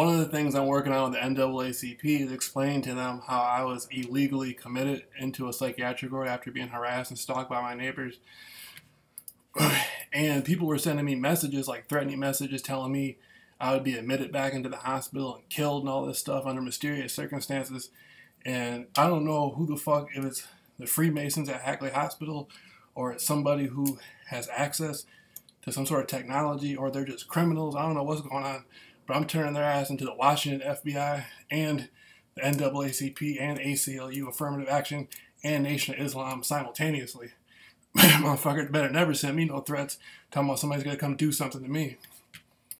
One of the things I'm working on with the NAACP is explaining to them how I was illegally committed into a psychiatric ward after being harassed and stalked by my neighbors. And people were sending me messages, like threatening messages, telling me I would be admitted back into the hospital and killed and all this stuff under mysterious circumstances. And I don't know who the fuck, if it's the Freemasons at Hackley Hospital, or it's somebody who has access to some sort of technology, or they're just criminals. I don't know what's going on, but I'm turning their ass into the Washington FBI and the NAACP and ACLU, Affirmative Action, and Nation of Islam simultaneously. Motherfucker better never send me no threats talking about somebody's going to come do something to me.